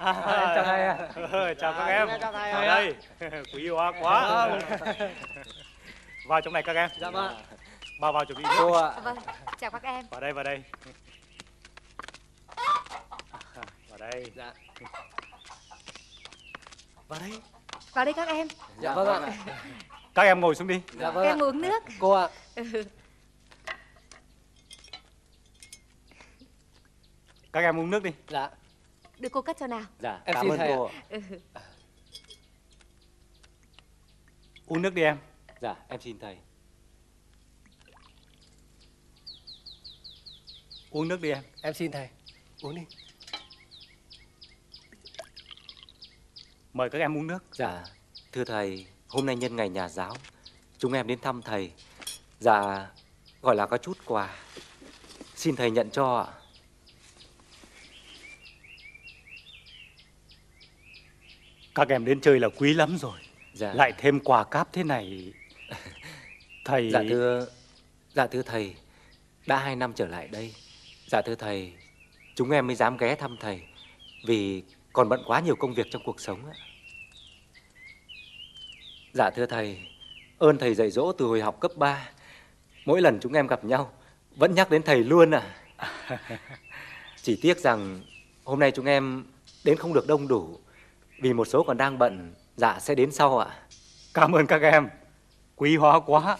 Chào thầy ạ. Chào các em. Chào thầy ạ. Đây, quý hóa quá. Vào trong này các em. Dạ vâng. Bà vào chuẩn bị cô ạ. Vâng, chào các em. Vào đây, vào đây. Vào đây. Dạ. Vào đây. Vào đây các em. Dạ vâng ạ. Các em ngồi xuống đi. Dạ vâng. Các em uống nước. Cô ạ. Các em uống nước đi. Dạ. Đưa cô cắt cho nào. Dạ, em cảm ơn cô ạ. Uống nước đi em. Dạ, em xin thầy. Uống nước đi em. Em xin thầy. Uống đi. Mời các em uống nước. Dạ, thưa thầy, hôm nay nhân ngày nhà giáo, chúng em đến thăm thầy. Dạ, gọi là có chút quà. Xin thầy nhận cho ạ. Các em đến chơi là quý lắm rồi. Dạ. Lại thêm quà cáp thế này. Thầy... Dạ thưa thầy, đã 2 năm trở lại đây, dạ thưa thầy, chúng em mới dám ghé thăm thầy, vì còn bận quá nhiều công việc trong cuộc sống ạ. Dạ thưa thầy, ơn thầy dạy dỗ từ hồi học cấp 3. Mỗi lần chúng em gặp nhau, vẫn nhắc đến thầy luôn ạ. Chỉ tiếc rằng hôm nay chúng em đến không được đông đủ, vì một số còn đang bận. Dạ sẽ đến sau ạ. Cảm ơn các em. Quý hóa quá.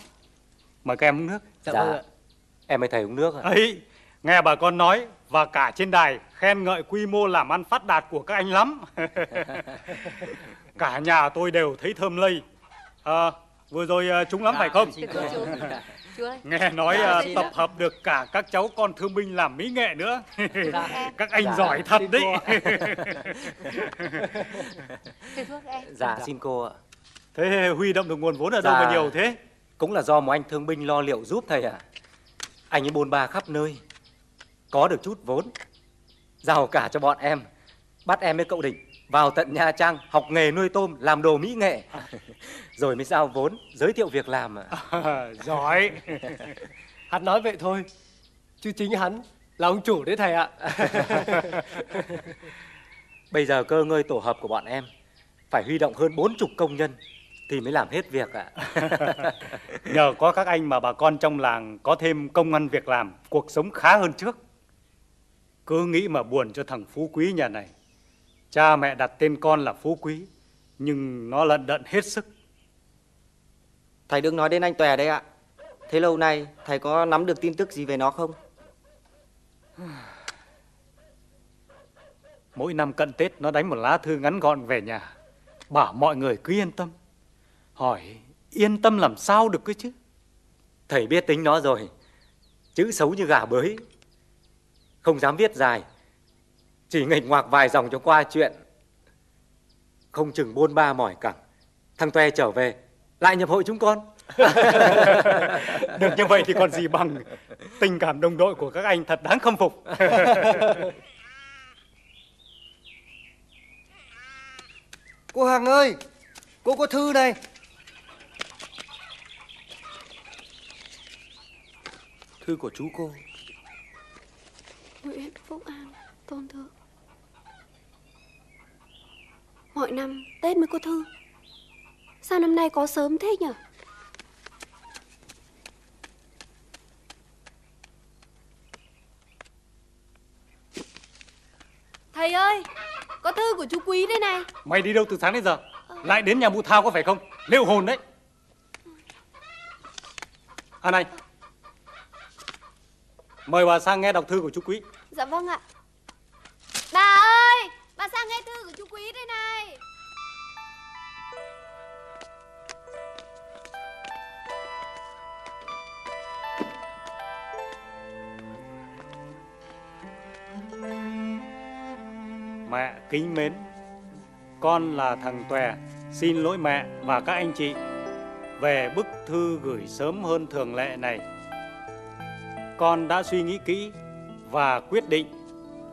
Mời các em uống nước. Dạ. Em ơi thầy uống nước ạ. Ấy, nghe bà con nói và cả trên đài khen ngợi quy mô làm ăn phát đạt của các anh lắm. Cả nhà tôi đều thấy thơm lây. Vừa rồi trúng lắm phải không? Nghe nói tập hợp được cả các cháu con thương binh làm mỹ nghệ nữa. Các anh giỏi thật đấy. Dạ xin cô ạ. Thế huy động được nguồn vốn ở đâu mà nhiều thế? Cũng là do một anh thương binh lo liệu giúp thầy ạ. Anh ấy bôn ba khắp nơi, có được chút vốn giàu cả cho bọn em. Bắt em với cậu Định vào tận Nha Trang học nghề nuôi tôm, làm đồ mỹ nghệ. Rồi mới giao vốn, giới thiệu việc làm ạ. Giỏi. Hắn nói vậy thôi, chứ chính hắn là ông chủ đấy thầy ạ. Bây giờ cơ ngơi tổ hợp của bọn em phải huy động hơn 40 công nhân thì mới làm hết việc ạ. Nhờ có các anh mà bà con trong làng có thêm công ăn việc làm, cuộc sống khá hơn trước. Cứ nghĩ mà buồn cho thằng Phú Quý nhà này. Cha mẹ đặt tên con là Phú Quý, nhưng nó lận đận hết sức. Thầy đừng nói đến anh Tòe đấy ạ. Thế lâu nay thầy có nắm được tin tức gì về nó không? Mỗi năm cận Tết nó đánh một lá thư ngắn gọn về nhà, bảo mọi người cứ yên tâm. Hỏi yên tâm làm sao được cơ chứ. Thầy biết tính nó rồi. Chữ xấu như gà bới, không dám viết dài, chỉ nghịch ngoạc vài dòng cho qua chuyện. Không chừng bôn ba mỏi cẳng, thằng Tòe trở về lại nhập hội chúng con. Được như vậy thì còn gì bằng. Tình cảm đồng đội của các anh thật đáng khâm phục. Cô Hằng ơi, cô có thư này. Thư của chú cô Nguyễn Phúc An. Tôn thượng, mọi năm Tết mới có thư, sao năm nay có sớm thế nhỉ? Thầy ơi, có thư của chú Quý đây này. Mày đi đâu từ sáng đến giờ? Lại đến nhà mụ Thao có phải không? Liệu hồn đấy. À này, mời bà sang nghe đọc thư của chú Quý. Dạ vâng ạ. Bà ơi, bà sang nghe thư của chú Quý đây này. Mẹ kính mến, con là thằng Tòe, xin lỗi mẹ và các anh chị về bức thư gửi sớm hơn thường lệ này. Con đã suy nghĩ kỹ và quyết định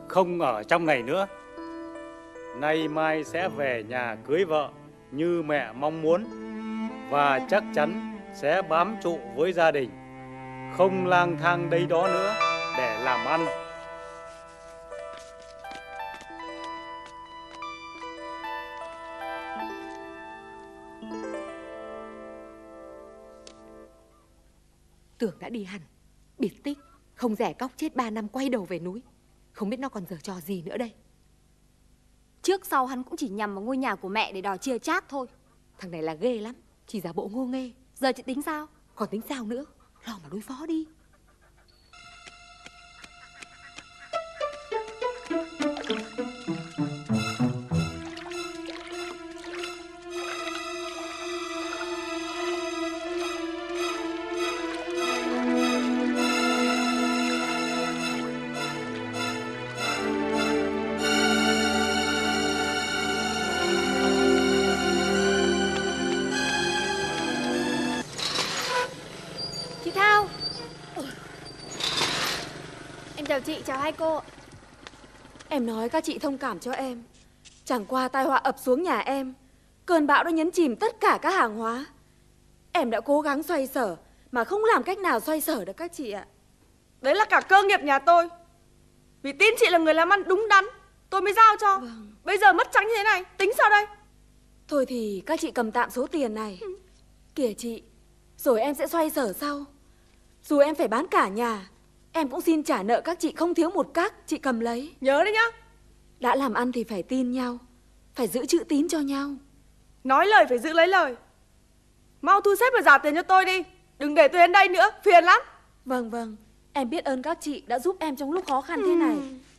không ở trong này nữa. Nay mai sẽ về nhà cưới vợ như mẹ mong muốn, và chắc chắn sẽ bám trụ với gia đình, không lang thang đây đó nữa để làm ăn. Tưởng đã đi hẳn, biệt tích, không rẻ cóc chết 3 năm quay đầu về núi. Không biết nó còn giở trò gì nữa đây. Trước sau hắn cũng chỉ nhằm vào ngôi nhà của mẹ để đòi chia chác thôi. Thằng này là ghê lắm, chỉ giả bộ ngô nghê. Giờ chị tính sao? Còn tính sao nữa, lo mà đối phó đi. Chị chào hai cô. Em nói các chị thông cảm cho em. Chẳng qua tai họa ập xuống nhà em, cơn bão đã nhấn chìm tất cả các hàng hóa. Em đã cố gắng xoay sở mà không làm cách nào xoay sở được các chị ạ. Đấy là cả cơ nghiệp nhà tôi. Vì tin chị là người làm ăn đúng đắn, tôi mới giao cho. Vâng. Bây giờ mất trắng như thế này, tính sao đây? Thôi thì các chị cầm tạm số tiền này. Ừ. Kìa chị, rồi em sẽ xoay sở sau. Dù em phải bán cả nhà, em cũng xin trả nợ các chị không thiếu một cắc. Chị cầm lấy. Nhớ đấy nhá. Đã làm ăn thì phải tin nhau, phải giữ chữ tín cho nhau. Nói lời phải giữ lấy lời. Mau thu xếp và trả tiền cho tôi đi. Đừng để tôi đến đây nữa, phiền lắm. Vâng vâng, em biết ơn các chị đã giúp em trong lúc khó khăn thế này.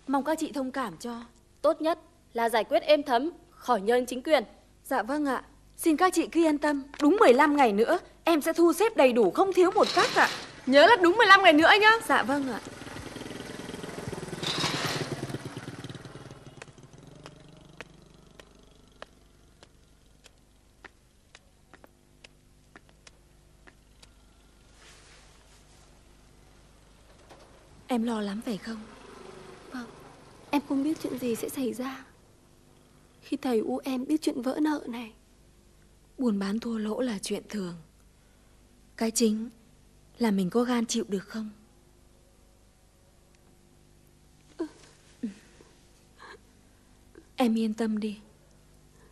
Mong các chị thông cảm cho. Tốt nhất là giải quyết êm thấm, khỏi nhơn chính quyền. Dạ vâng ạ. Xin các chị cứ yên tâm. Đúng 15 ngày nữa em sẽ thu xếp đầy đủ không thiếu một cắc ạ. Nhớ là đúng 15 ngày nữa nhá. Dạ vâng ạ. Em lo lắm phải không? Vâng. Em không biết chuyện gì sẽ xảy ra khi thầy U em biết chuyện vỡ nợ này. Buôn bán thua lỗ là chuyện thường. Cái chính là mình có gan chịu được không? Em yên tâm đi.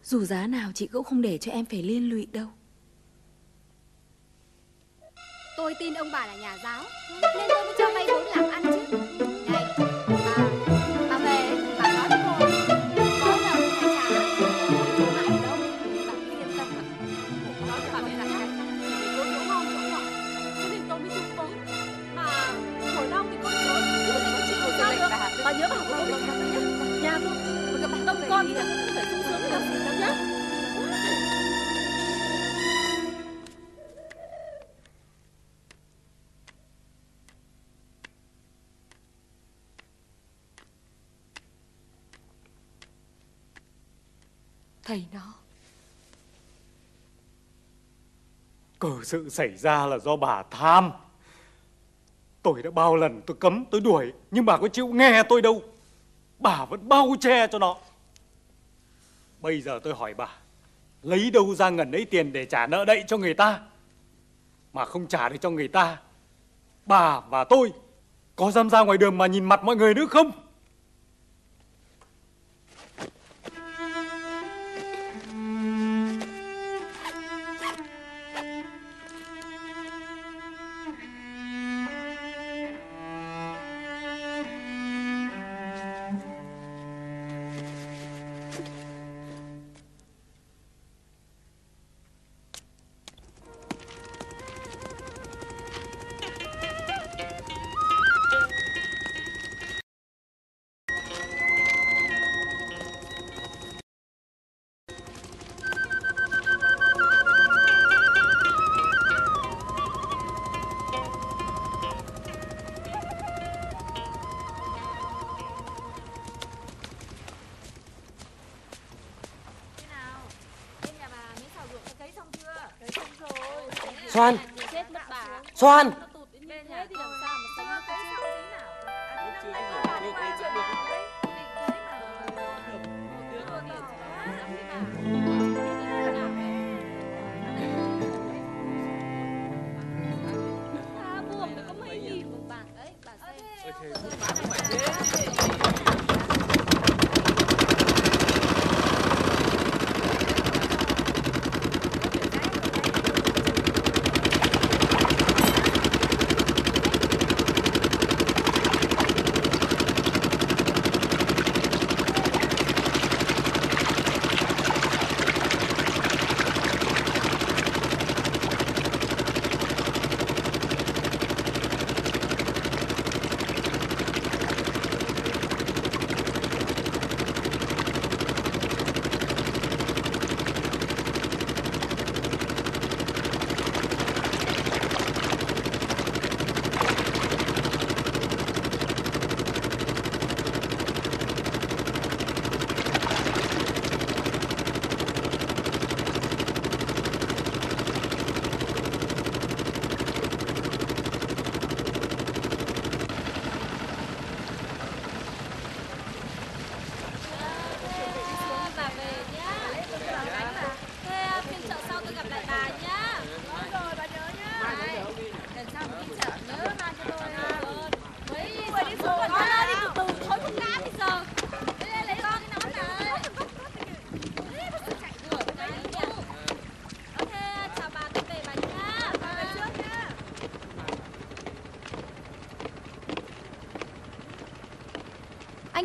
Dù giá nào chị cũng không để cho em phải liên lụy đâu. Tôi tin ông bà là nhà giáo nên tôi mới cho vay vốn làm ăn chứ. Này, bà về, bà nói với cô, có nợ phải trả, không phải đâu. Bà cứ yên tâm. Nói cho bà biết là này, cô cũng ngon cũng ngọt, cho nên tôi mới chung vốn. Mà khổ đau thì con trốn, chứ có thể con chịu sao được. Bà nhớ bảo cô mình gặp nhé. Nhà cô, mà gặp bà đông con thì cũng phải sung sướng lắm nhé. Thầy nó. Cờ sự xảy ra là do bà tham. Tôi đã bao lần tôi cấm, tôi đuổi, nhưng bà có chịu nghe tôi đâu. Bà vẫn bao che cho nó. Bây giờ tôi hỏi bà, lấy đâu ra ngần ấy tiền để trả nợ đậy cho người ta? Mà không trả được cho người ta, bà và tôi có dám ra ngoài đường mà nhìn mặt mọi người nữa không? Xoan! Xoan!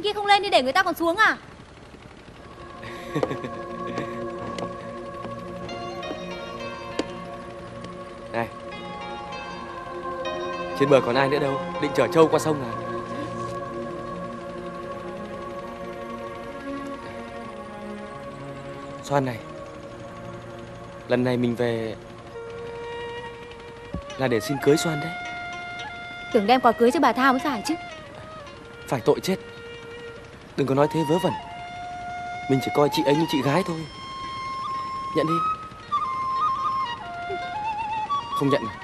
anh kia không lên đi để người ta còn xuống à? Này, trên bờ còn ai nữa đâu, định chở trâu qua sông này. Xoan này, lần này mình về là để xin cưới Xoan đấy. Tưởng đem quà cưới cho bà Thao mới phải chứ. Phải tội chết, đừng có nói thế vớ vẩn. Mình chỉ coi chị ấy như chị gái thôi. Nhận đi. Không nhận à?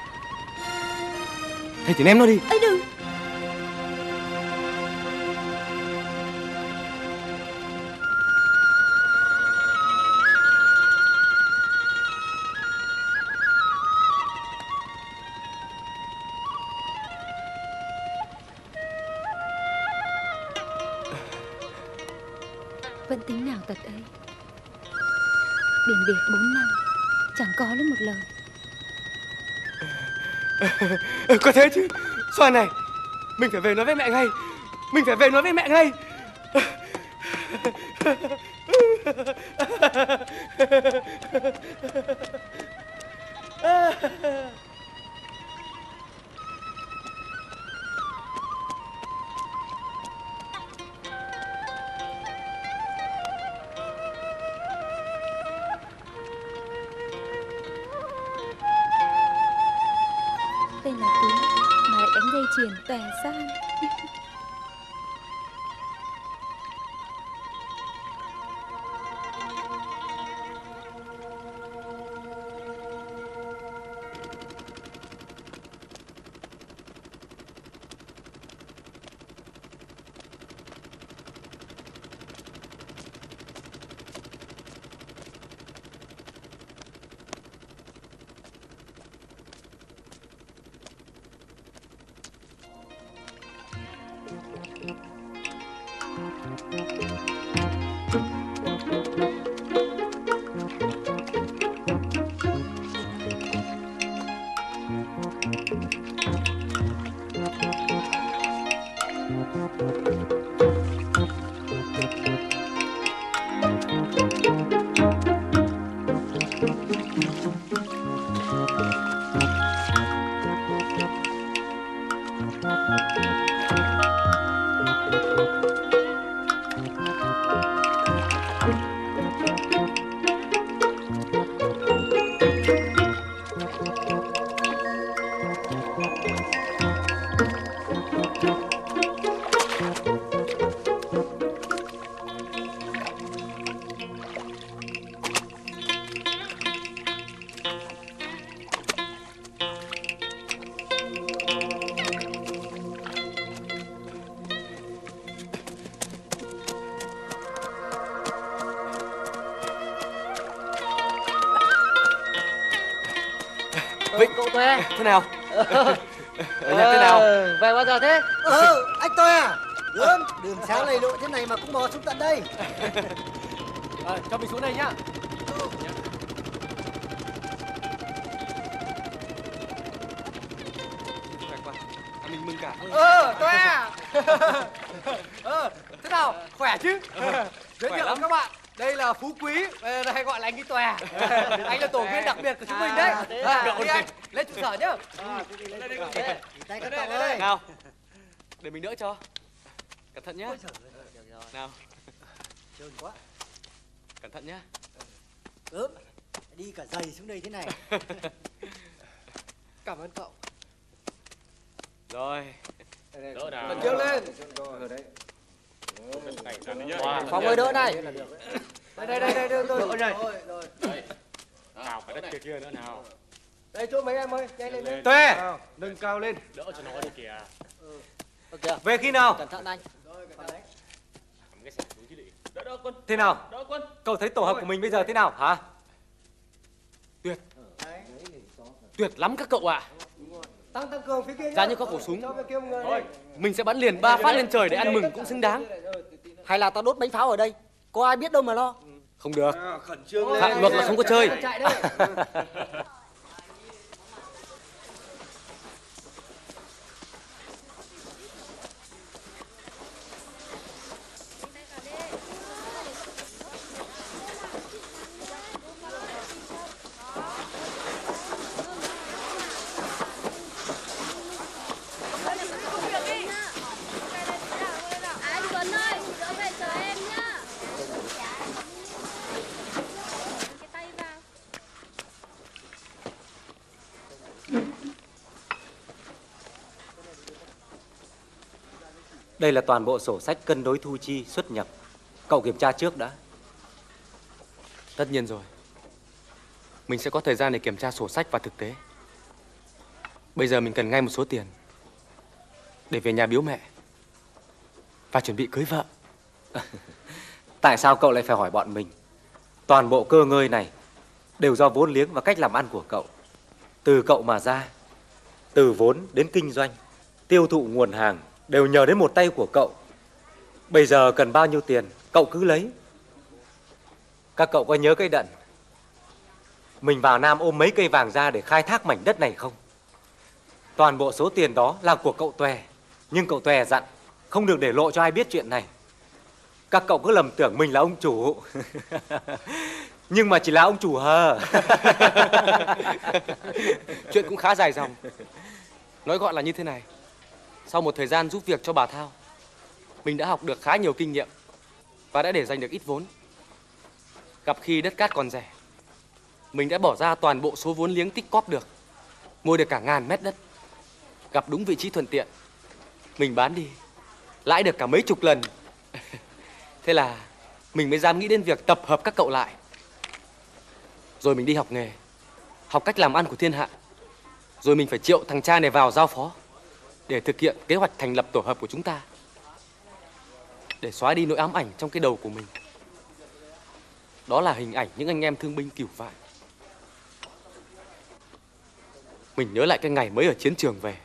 Thế thì ném nó đi. Ấy đừng. Vẫn tính nào tật ấy, biển biệt 4 năm chẳng có đến một lời. Có thế chứ. Xoan này, mình phải về nói với mẹ ngay. Mình phải về nói với mẹ ngay. Tên là Tú mà lại đánh dây chuyền tè sang. Thế nào? Ở nhà thế nào? Về bao giờ thế? Anh tôi à? Gớm, đường sáng lầy lội thế này mà cũng bò xuống tận đây. Cho mình xuống đây nhá. Mình mừng cả. Tôi à? Thế nào? Khỏe chứ? Giới thiệu lắm các bạn. Đây là Phú Quý, hay gọi là anh cái Tòe. Anh là tổ viên đặc biệt của chúng mình đấy. Đi anh, lên trụ sở nhá. Lên đi, lên. Nào, để mình đỡ cho. Cẩn thận nhá. Nào. Trơn quá. Cẩn thận nhá. Đi cả giày xuống đây thế này. Cảm ơn cậu. Rồi. Lần trước lên. Phóng ơi đỡ này. Đây đưa tôi. Rồi. Nào phải đất kia nữa nào. Đây chỗ mấy em ơi, nhanh lên. Tuê, nâng cao lên. Đỡ cho nó đi kìa. Về khi nào? Cẩn thận anh. Thế nào? Cậu thấy tổ hợp của mình bây giờ thế nào hả? Tuyệt. Tuyệt lắm các cậu ạ. Tăng cường phía kia. Giá như có khẩu súng, mình sẽ bắn liền 3 phát lên trời để ăn mừng cũng xứng đáng. Hay là tao đốt bánh pháo ở đây, có ai biết đâu mà lo. Không được. Phạm luật là không có chơi. Đây là toàn bộ sổ sách cân đối thu chi xuất nhập. Cậu kiểm tra trước đã. Tất nhiên rồi. Mình sẽ có thời gian để kiểm tra sổ sách và thực tế. Bây giờ mình cần ngay một số tiền để về nhà biếu mẹ và chuẩn bị cưới vợ. Tại sao cậu lại phải hỏi bọn mình? Toàn bộ cơ ngơi này đều do vốn liếng và cách làm ăn của cậu. Từ cậu mà ra, từ vốn đến kinh doanh, tiêu thụ nguồn hàng đều nhờ đến một tay của cậu. Bây giờ cần bao nhiêu tiền, cậu cứ lấy. Các cậu có nhớ cái đận mình vào Nam ôm mấy cây vàng ra để khai thác mảnh đất này không? Toàn bộ số tiền đó là của cậu Tòe. Nhưng cậu Tòe dặn không được để lộ cho ai biết chuyện này. Các cậu cứ lầm tưởng mình là ông chủ. Nhưng mà chỉ là ông chủ hờ. Chuyện cũng khá dài dòng. Nói gọn là như thế này. Sau một thời gian giúp việc cho bà Thao, mình đã học được khá nhiều kinh nghiệm và đã để dành được ít vốn. Gặp khi đất cát còn rẻ, mình đã bỏ ra toàn bộ số vốn liếng tích cóp được, mua được cả ngàn mét đất. Gặp đúng vị trí thuận tiện, mình bán đi, lãi được cả mấy chục lần. Thế là mình mới dám nghĩ đến việc tập hợp các cậu lại. Rồi mình đi học nghề, học cách làm ăn của thiên hạ. Rồi mình phải triệu thằng cha này vào giao phó để thực hiện kế hoạch thành lập tổ hợp của chúng ta, để xóa đi nỗi ám ảnh trong cái đầu của mình. Đó là hình ảnh những anh em thương binh Cửu Vạn. Mình nhớ lại cái ngày mới ở chiến trường về,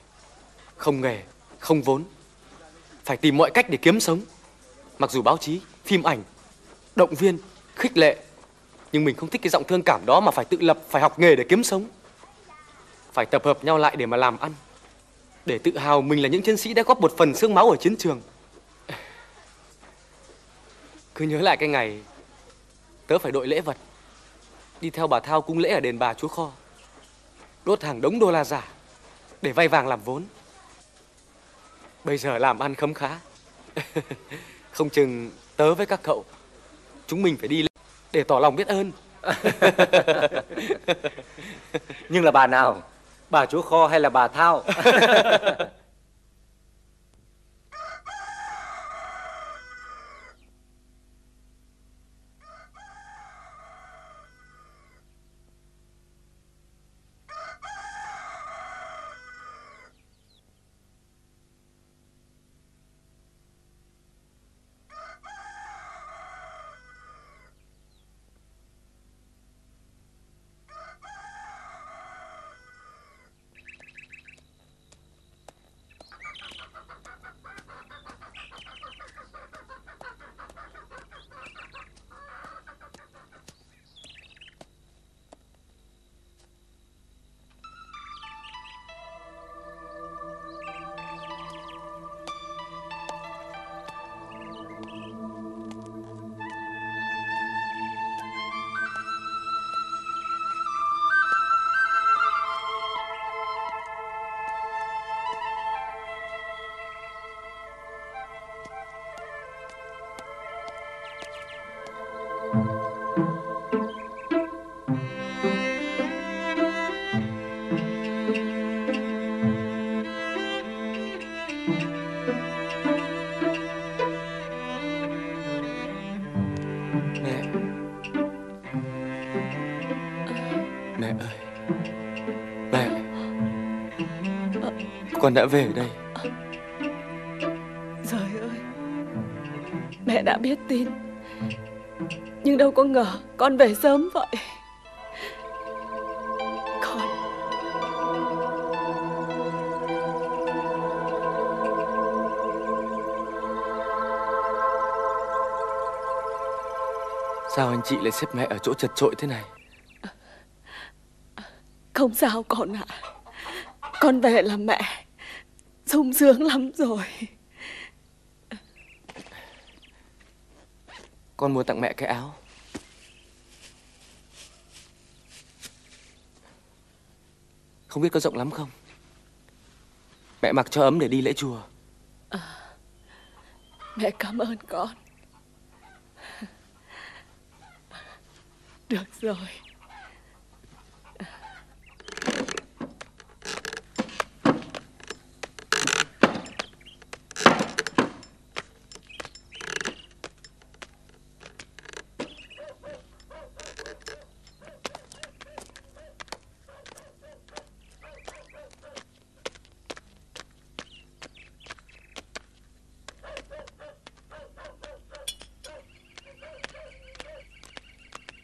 không nghề, không vốn, phải tìm mọi cách để kiếm sống. Mặc dù báo chí, phim ảnh, động viên, khích lệ, nhưng mình không thích cái giọng thương cảm đó mà phải tự lập, phải học nghề để kiếm sống. Phải tập hợp nhau lại để mà làm ăn, để tự hào mình là những chiến sĩ đã góp một phần xương máu ở chiến trường. Cứ nhớ lại cái ngày tớ phải đội lễ vật, đi theo bà Thao cúng lễ ở đền bà Chúa Kho, đốt hàng đống đô la giả để vay vàng làm vốn. Bây giờ làm ăn khấm khá. Không chừng tớ với các cậu, chúng mình phải đi để tỏ lòng biết ơn. Nhưng là bà nào? Bà Chúa Kho hay là bà Thao? Con đã về đây. Trời ơi, mẹ đã biết tin, nhưng đâu có ngờ con về sớm vậy. Con, sao anh chị lại xếp mẹ ở chỗ chật chội thế này? Không sao con ạ. Con về là mẹ sung sướng lắm rồi. Con muốn tặng mẹ cái áo. Không biết có rộng lắm không? Mẹ mặc cho ấm để đi lễ chùa. À, mẹ cảm ơn con. Được rồi.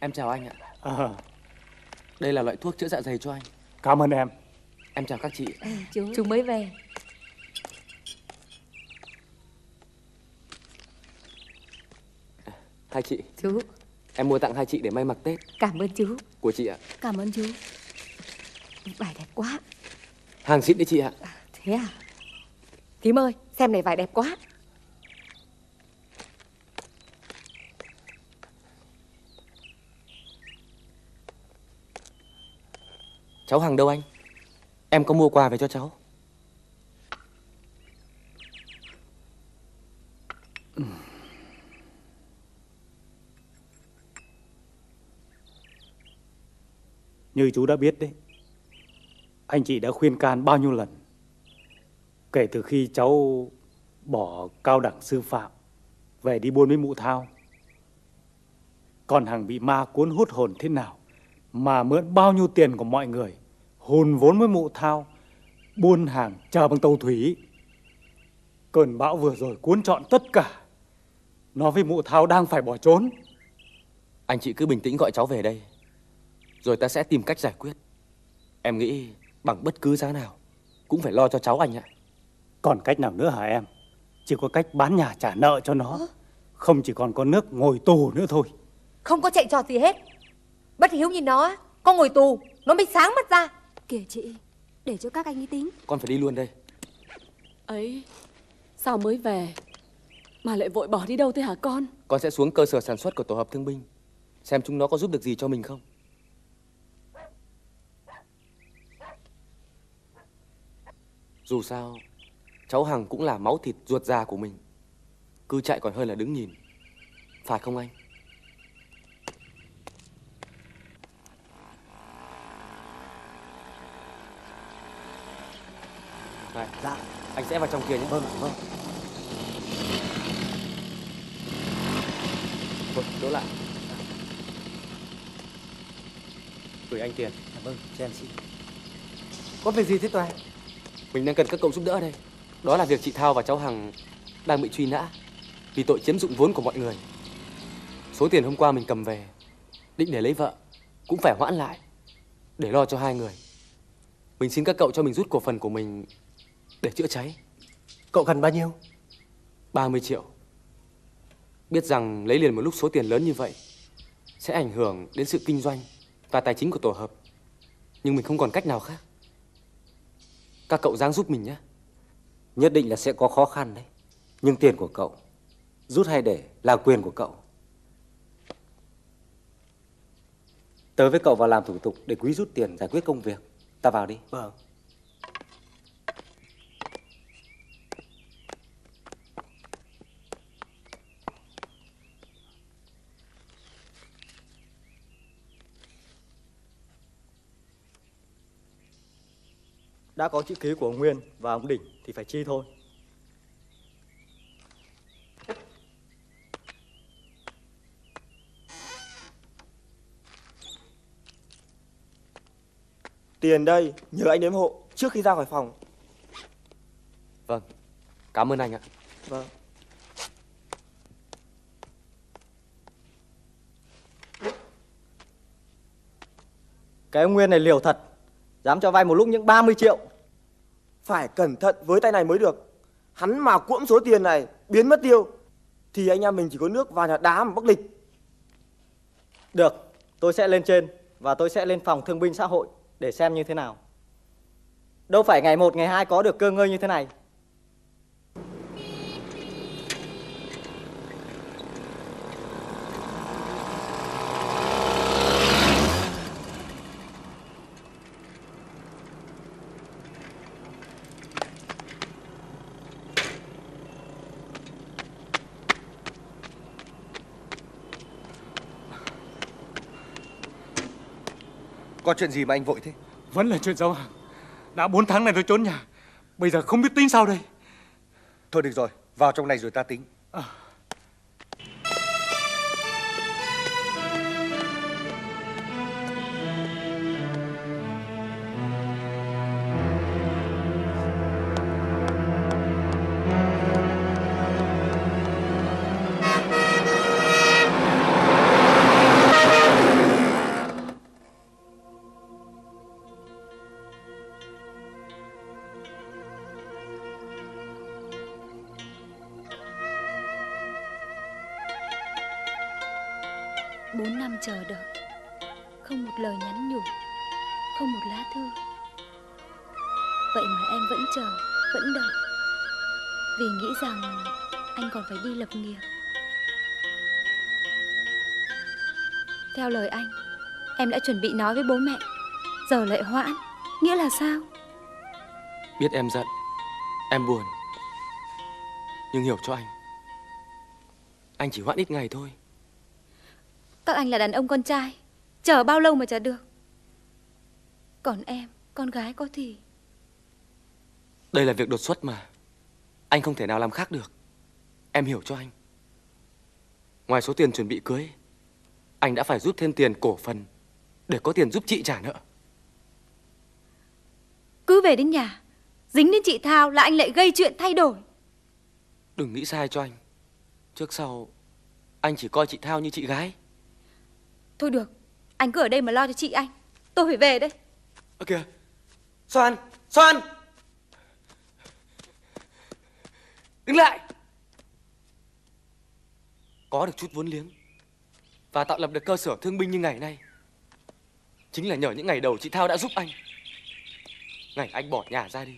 Em chào anh ạ. Đây là loại thuốc chữa dạ dày cho anh. Cảm ơn em. Em chào các chị. Chú mới về. Hai chị. Chú. Em mua tặng hai chị để may mặc Tết. Cảm ơn chú. Của chị ạ. Cảm ơn chú. Vải đẹp quá. Hàng xịn đấy chị ạ. Thế à? Thím ơi, xem này, vải đẹp quá. Cháu Hằng đâu anh? Em có mua quà về cho cháu. Như chú đã biết đấy, anh chị đã khuyên can bao nhiêu lần. Kể từ khi cháu bỏ cao đẳng sư phạm về đi buôn với mụ thao, còn Hằng bị ma cuốn hút hồn thế nào mà mượn bao nhiêu tiền của mọi người, hùn vốn với mụ thao, buôn hàng chờ bằng tàu thủy. Cơn bão vừa rồi cuốn trọn tất cả. Nó với mụ thao đang phải bỏ trốn. Anh chị cứ bình tĩnh gọi cháu về đây, rồi ta sẽ tìm cách giải quyết. Em nghĩ bằng bất cứ giá nào cũng phải lo cho cháu anh ạ. Còn cách nào nữa hả em? Chỉ có cách bán nhà trả nợ cho nó. Không chỉ còn có nước ngồi tù nữa thôi. Không có chạy trọt gì hết. Bất hiếu nhìn nó, con ngồi tù nó mới sáng mắt ra. Kìa chị, để cho các anh ý tính. Con phải đi luôn đây. Ấy, sao mới về mà lại vội bỏ đi đâu thế hả con? Con sẽ xuống cơ sở sản xuất của tổ hợp thương binh, xem chúng nó có giúp được gì cho mình không. Dù sao, cháu Hằng cũng là máu thịt ruột già của mình. Cứ chạy còn hơn là đứng nhìn. Phải không anh? Này, dạ. Anh sẽ vào trong kia nhé. Vâng, vâng. Vâng, đỗ lại. Gửi anh tiền. Vâng, cho em xin. Có việc gì thế Toàn? Mình đang cần các cậu giúp đỡ đây. Đó là việc chị Thao và cháu Hằng đang bị truy nã vì tội chiếm dụng vốn của mọi người. Số tiền hôm qua mình cầm về định để lấy vợ cũng phải hoãn lại để lo cho hai người. Mình xin các cậu cho mình rút cổ phần của mình để chữa cháy. Cậu cần bao nhiêu? 30 triệu. Biết rằng lấy liền một lúc số tiền lớn như vậy sẽ ảnh hưởng đến sự kinh doanh và tài chính của tổ hợp, nhưng mình không còn cách nào khác. Các cậu ráng giúp mình nhé. Nhất định là sẽ có khó khăn đấy. Nhưng tiền của cậu, rút hay để là quyền của cậu. Tớ với cậu vào làm thủ tục để Quý rút tiền giải quyết công việc. Ta vào đi. Vâng. Đã có chữ ký của ông Nguyên và ông Đỉnh thì phải chi thôi. Tiền đây, nhờ anh đếm hộ trước khi ra khỏi phòng. Vâng, cảm ơn anh ạ. Vâng. Cái ông Nguyên này liều thật, dám cho vay một lúc những 30 triệu. Phải cẩn thận với tay này mới được. Hắn mà cuỗm số tiền này biến mất tiêu thì anh em mình chỉ có nước vào nhà đá mà bắc địch. Được, tôi sẽ lên trên và tôi sẽ lên phòng thương binh xã hội để xem như thế nào. Đâu phải ngày 1, ngày 2 có được cơ ngơi như thế này. Có chuyện gì mà anh vội thế? Vẫn là chuyện cháu Hằng. Đã 4 tháng này tôi trốn nhà, bây giờ không biết tính sao đây. Thôi được rồi, vào trong này rồi ta tính. 4 năm chờ đợi, không một lời nhắn nhủ, không một lá thư. Vậy mà em vẫn chờ, vẫn đợi, vì nghĩ rằng anh còn phải đi lập nghiệp. Theo lời anh, em đã chuẩn bị nói với bố mẹ, giờ lại hoãn, nghĩa là sao? Biết em giận, em buồn, nhưng hiểu cho anh chỉ hoãn ít ngày thôi. Các anh là đàn ông con trai, chờ bao lâu mà chờ được. Còn em, con gái có thì. Đây là việc đột xuất mà, anh không thể nào làm khác được. Em hiểu cho anh. Ngoài số tiền chuẩn bị cưới, anh đã phải rút thêm tiền cổ phần để có tiền giúp chị trả nợ. Cứ về đến nhà, dính đến chị Thao là anh lại gây chuyện thay đổi. Đừng nghĩ sai cho anh. Trước sau, anh chỉ coi chị Thao như chị gái. Thôi được, anh cứ ở đây mà lo cho chị anh. Tôi phải về đây. Ơ kìa, Xoan, Xoan! Đứng lại! Có được chút vốn liếng và tạo lập được cơ sở thương binh như ngày nay chính là nhờ những ngày đầu chị Thao đã giúp anh. Ngày anh bỏ nhà ra đi,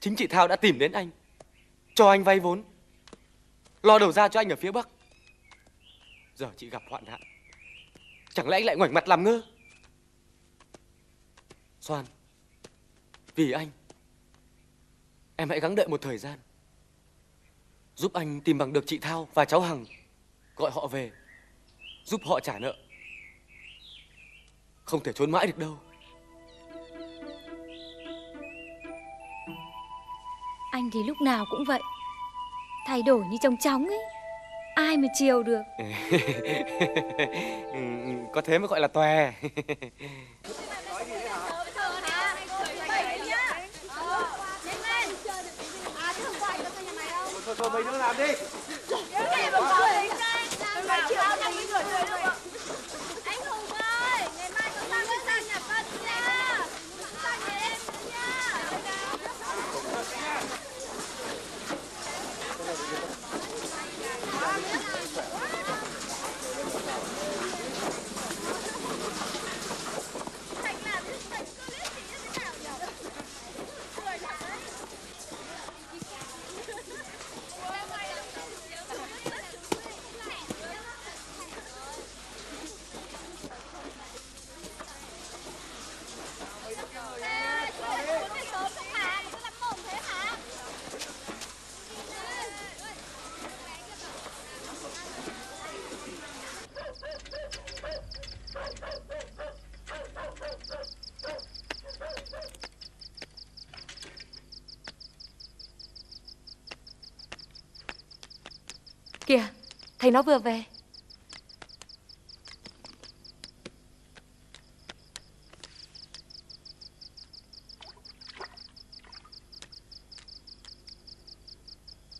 chính chị Thao đã tìm đến anh, cho anh vay vốn, lo đầu ra cho anh ở phía Bắc. Giờ chị gặp hoạn nạn, chẳng lẽ anh lại ngoảnh mặt làm ngơ? Xoan, vì anh, em hãy gắng đợi một thời gian, giúp anh tìm bằng được chị Thao và cháu Hằng, gọi họ về, giúp họ trả nợ. Không thể trốn mãi được đâu. Anh thì lúc nào cũng vậy, thay đổi như chong chóng ấy, ai mà chiều được. Có thế mới gọi là tòe. Thôi mấy đứa làm đi. Anh Hùng ơi, ngày mai chúng ta mới ra nhà Vân nha. Chúng ta về em nha. Kìa, thầy nó vừa về.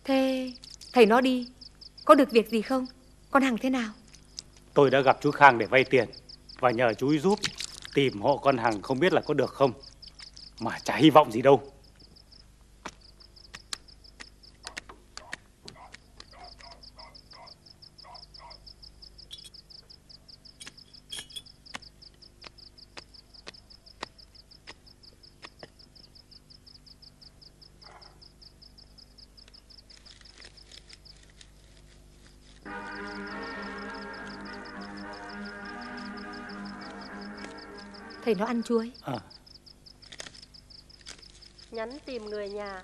Thế thầy nó đi, có được việc gì không? Con Hằng thế nào? Tôi đã gặp chú Khang để vay tiền và nhờ chú ý giúp tìm hộ con Hằng, không biết là có được không. Mà chả hy vọng gì đâu. Thầy nó ăn chuối. Nhắn tìm người nhà,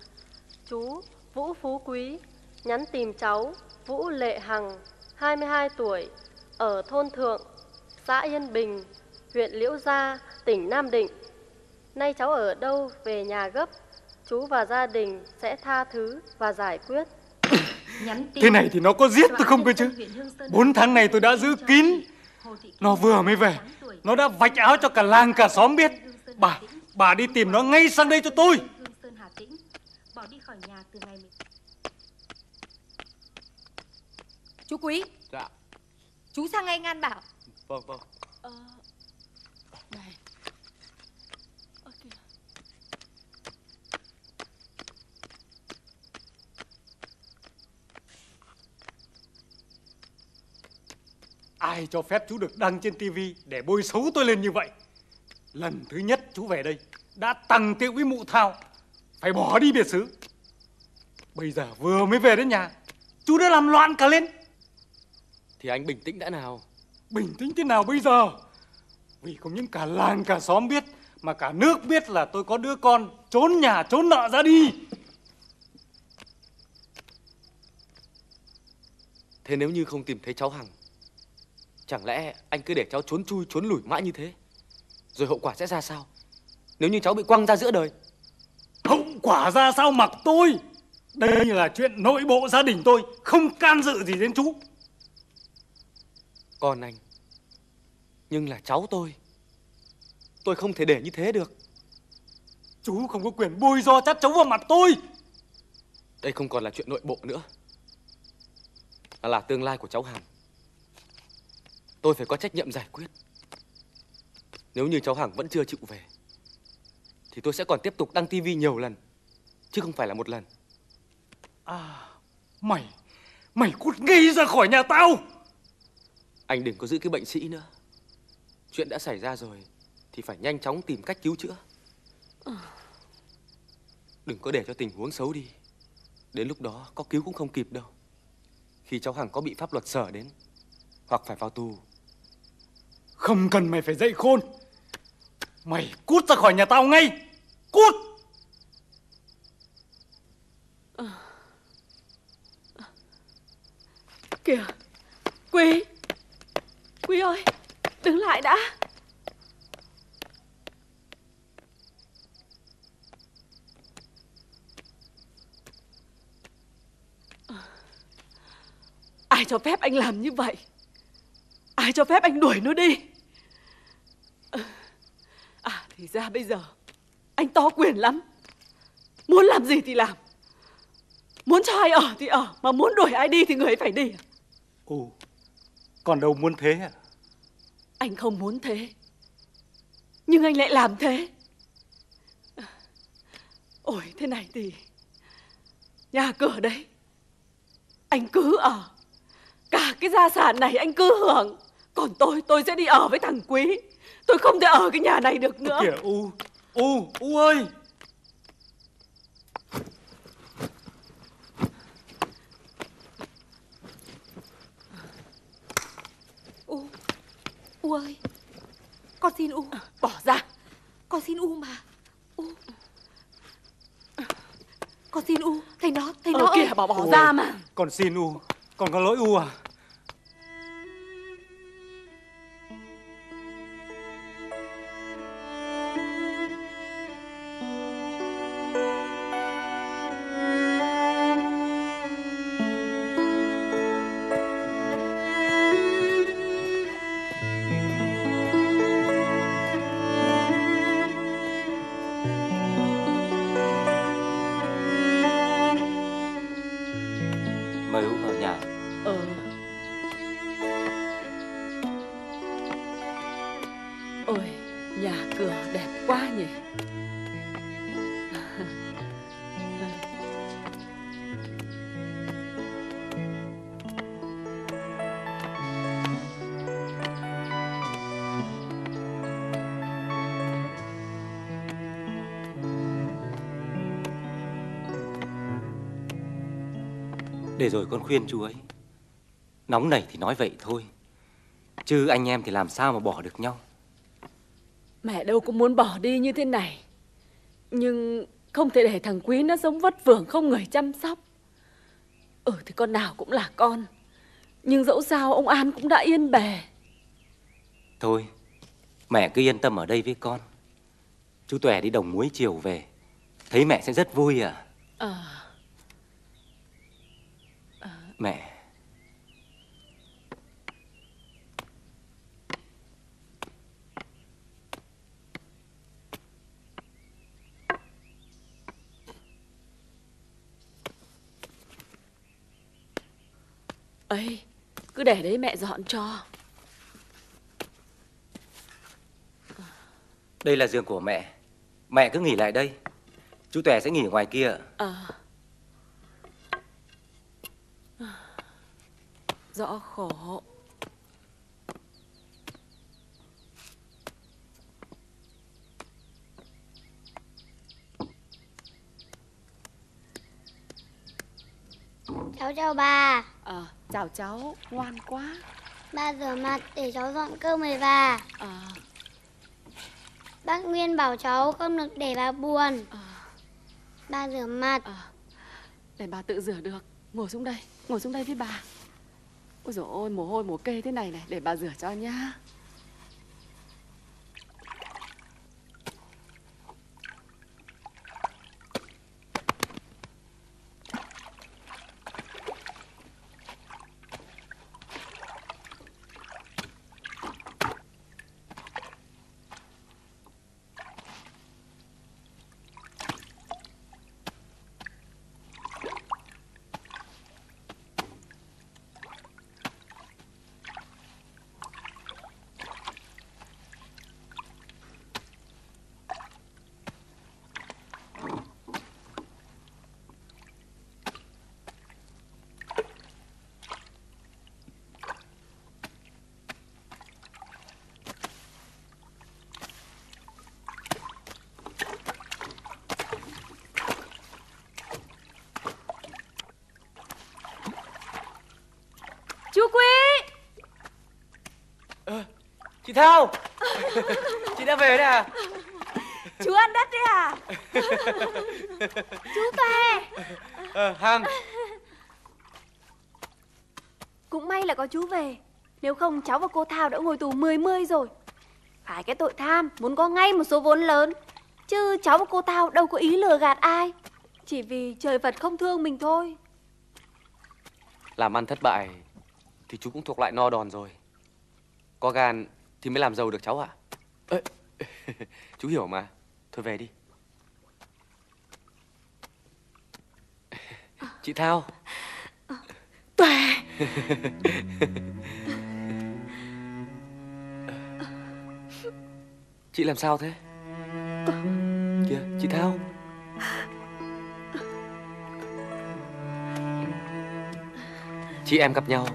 chú Vũ Phú Quý. Nhắn tìm cháu Vũ Lệ Hằng, 22 tuổi, ở thôn Thượng, xã Yên Bình, huyện Liễu Gia, tỉnh Nam Định. Nay cháu ở đâu về nhà gấp, chú và gia đình sẽ tha thứ và giải quyết. Nhắn tìm... Thế này thì nó có giết tôi không cơ chứ? 4 tháng này tôi đã giữ kín. Nó vừa mới về, nó đã vạch áo cho cả làng cả xóm biết. Bà đi tìm nó ngay sang đây cho tôi. Chú Quý. Dạ. Chú sang ngay Ngan Bảo. Vâng. Này. Ai cho phép chú được đăng trên tivi để bôi xấu tôi lên như vậy? Lần thứ nhất chú về đây đã tằng tiệu với mụ Thao, phải bỏ đi biệt xứ. Bây giờ vừa mới về đến nhà, chú đã làm loạn cả lên. Thì anh bình tĩnh đã nào. Bình tĩnh thế nào bây giờ? Vì không những cả làng cả xóm biết, mà cả nước biết là tôi có đứa con trốn nhà trốn nợ ra đi. Thế nếu như không tìm thấy cháu Hằng, chẳng lẽ anh cứ để cháu trốn chui trốn lủi mãi như thế? Rồi hậu quả sẽ ra sao nếu như cháu bị quăng ra giữa đời? Hậu quả ra sao mặc tôi. Đây là chuyện nội bộ gia đình tôi, không can dự gì đến chú. Còn anh, nhưng là cháu tôi không thể để như thế được. Chú không có quyền bôi do chát cháu vào mặt tôi. Đây không còn là chuyện nội bộ nữa, là tương lai của cháu Hằng. Tôi phải có trách nhiệm giải quyết. Nếu như cháu Hằng vẫn chưa chịu về thì tôi sẽ còn tiếp tục đăng tivi nhiều lần, chứ không phải là một lần. À, mày cút ngay ra khỏi nhà tao. Anh đừng có giữ cái bệnh sĩ nữa. Chuyện đã xảy ra rồi thì phải nhanh chóng tìm cách cứu chữa. Đừng có để cho tình huống xấu đi. Đến lúc đó có cứu cũng không kịp đâu. Khi cháu Hằng có bị pháp luật sở đến hoặc phải vào tù. Không cần mày phải dạy khôn. Mày cút ra khỏi nhà tao ngay. Cút. Kìa, Quý. Quý ơi, đứng lại đã. Ai cho phép anh làm như vậy? Ai cho phép anh đuổi nó đi? À, thì ra bây giờ anh to quyền lắm. Muốn làm gì thì làm. Muốn cho ai ở thì ở, mà muốn đuổi ai đi thì người ấy phải đi. Ồ, còn đâu muốn thế à? Anh không muốn thế, nhưng anh lại làm thế. Ôi, thế này thì nhà cửa đấy anh cứ ở, cả cái gia sản này anh cứ hưởng. Còn tôi sẽ đi ở với thằng Quý. Tôi không thể ở cái nhà này được nữa. Kìa U ơi. U ơi, con xin U. Bỏ ra. Con xin U mà. U. Con xin U. Thầy nó ơi. Kìa, bỏ ra mà. Con xin U. Con có lỗi U à? Để rồi con khuyên chú ấy. Nóng nảy thì nói vậy thôi, chứ anh em thì làm sao mà bỏ được nhau. Mẹ đâu có muốn bỏ đi như thế này, nhưng không thể để thằng Quý nó sống vất vưởng không người chăm sóc. Thì con nào cũng là con, nhưng dẫu sao ông An cũng đã yên bề. Thôi, mẹ cứ yên tâm ở đây với con. Chú Tuệ đi đồng muối chiều về, thấy mẹ sẽ rất vui à. Mẹ. Ấy, cứ để đấy mẹ dọn cho. Đây là giường của mẹ. Mẹ cứ nghỉ lại đây. Chú Tuệ sẽ nghỉ ngoài kia. Rõ khổ. Cháu chào bà. Chào cháu, ngoan quá. Ba rửa mặt để cháu dọn cơm về bà. Bác Nguyên bảo cháu không được để bà buồn. Ba rửa mặt. Để bà tự rửa được. Ngồi xuống đây với bà. Ôi dồi ôi, mồ hôi mồ kê thế này này, để bà rửa cho nhá. Chú Quý! Chị Thao! Chị đã về đấy à? Chú ăn đất đấy à? Chú Tuệ! Hằng! Cũng may là có chú về. Nếu không cháu và cô Thao đã ngồi tù 10 rồi. Phải cái tội tham, muốn có ngay một số vốn lớn. Chứ cháu và cô Thao đâu có ý lừa gạt ai. Chỉ vì trời Phật không thương mình thôi. Làm ăn thất bại thì chú cũng thuộc loại no đòn rồi. Có gan thì mới làm giàu được cháu ạ. Chú hiểu mà. Thôi về đi. Chị Thao. Tuệ. Chị làm sao thế? Kìa, chị Thao. Chị em gặp nhau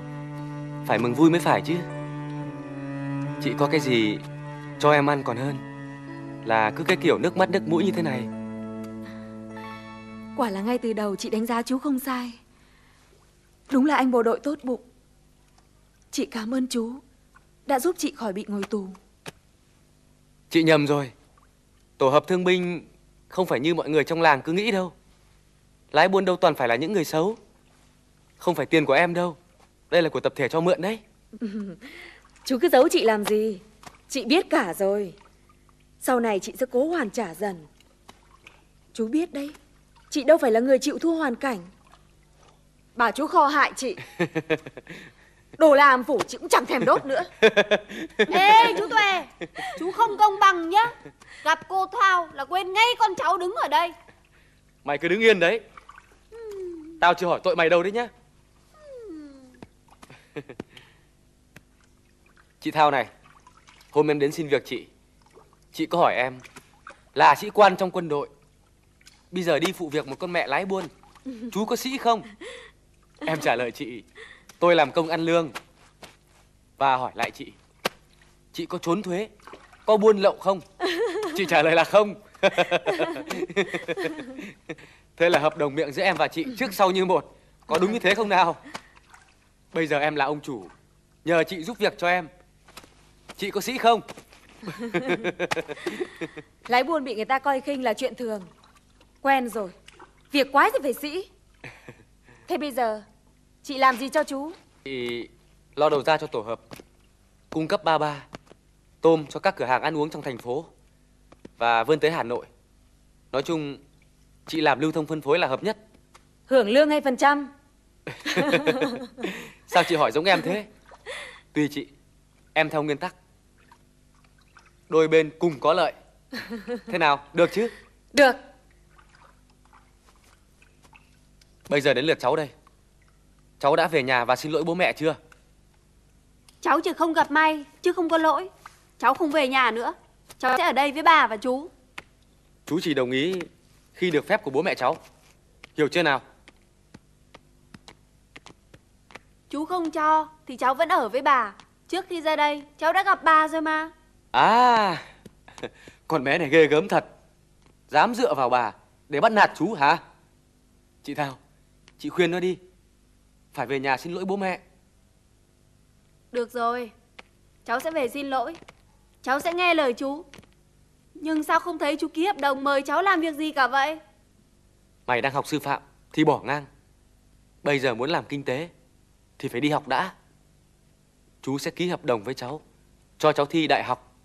phải mừng vui mới phải chứ. Chị có cái gì cho em ăn còn hơn là cứ cái kiểu nước mắt nước mũi như thế này. Quả là ngay từ đầu chị đánh giá chú không sai. Đúng là anh bộ đội tốt bụng. Chị cảm ơn chú đã giúp chị khỏi bị ngồi tù. Chị nhầm rồi. Tổ hợp thương binh không phải như mọi người trong làng cứ nghĩ đâu. Lái buôn đâu toàn phải là những người xấu. Không phải tiền của em đâu. Đây là của tập thể cho mượn đấy. Chú cứ giấu chị làm gì? Chị biết cả rồi. Sau này chị sẽ cố hoàn trả dần. Chú biết đấy, chị đâu phải là người chịu thua hoàn cảnh. Bảo chú kho hại chị. Đồ làm phủ chị cũng chẳng thèm đốt nữa. Ê chú Tuệ, chú không công bằng nhá. Gặp cô Thao là quên ngay con cháu đứng ở đây. Mày cứ đứng yên đấy. Tao chưa hỏi tội mày đâu đấy nhá. Chị Thao này, hôm em đến xin việc chị có hỏi em là sĩ quan trong quân đội, bây giờ đi phụ việc một con mẹ lái buôn, chú có sĩ không? Em trả lời chị, tôi làm công ăn lương. Và hỏi lại chị có trốn thuế, có buôn lậu không? Chị trả lời là không. Thế là hợp đồng miệng giữa em và chị trước sau như một. Có đúng như thế không nào? Bây giờ em là ông chủ, nhờ chị giúp việc cho em. Chị có sĩ không? Lái buôn bị người ta coi khinh là chuyện thường. Quen rồi. Việc quái thì phải sĩ. Thế bây giờ chị làm gì cho chú? Chị lo đầu ra cho tổ hợp, cung cấp ba tôm cho các cửa hàng ăn uống trong thành phố và vươn tới Hà Nội. Nói chung chị làm lưu thông phân phối là hợp nhất. Hưởng lương hay phần trăm? Sao chị hỏi giống em thế? Tùy chị, em theo nguyên tắc đôi bên cùng có lợi. Thế nào, được chứ? Được. Bây giờ đến lượt cháu đây. Cháu đã về nhà và xin lỗi bố mẹ chưa? Cháu chỉ không gặp may chứ không có lỗi. Cháu không về nhà nữa. Cháu sẽ ở đây với bà và chú. Chú chỉ đồng ý khi được phép của bố mẹ cháu. Hiểu chưa nào? Chú không cho thì cháu vẫn ở với bà. Trước khi ra đây cháu đã gặp bà rồi mà. À, con bé này ghê gớm thật. Dám dựa vào bà để bắt nạt chú hả? Chị Thao, chị khuyên nó đi. phải về nhà xin lỗi bố mẹ. Được rồi, cháu sẽ về xin lỗi. Cháu sẽ nghe lời chú. Nhưng sao không thấy chú ký hợp đồng mời cháu làm việc gì cả vậy? Mày đang học sư phạm thì bỏ ngang. Bây giờ muốn làm kinh tế thì phải đi học đã. Chú sẽ ký hợp đồng với cháu, cho cháu thi đại học,